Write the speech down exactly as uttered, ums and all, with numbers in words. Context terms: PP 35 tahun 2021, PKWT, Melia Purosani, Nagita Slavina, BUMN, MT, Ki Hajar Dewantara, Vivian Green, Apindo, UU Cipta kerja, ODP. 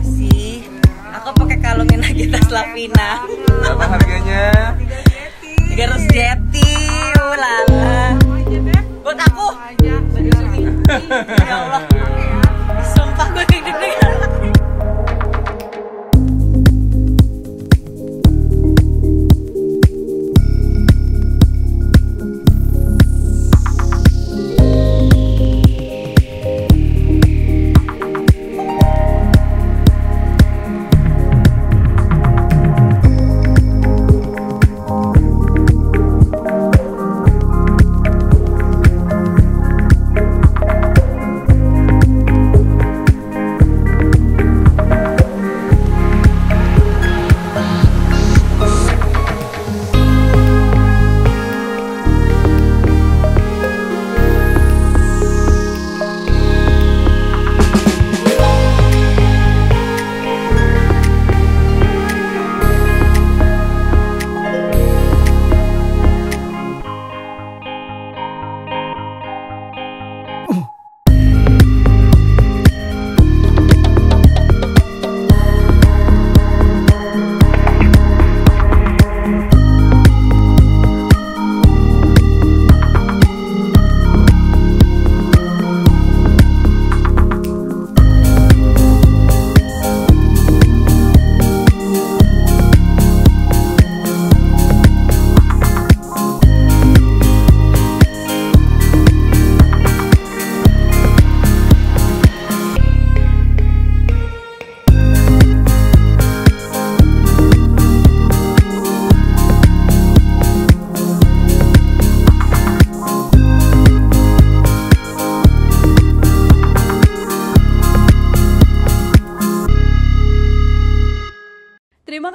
kasih. Aku pakai kalungin Nagita Slavina. Berapa harganya? tiga ratus jeti. Ulala. Buat aku. Ya Allah. Sumpah gue deg-degan. Terima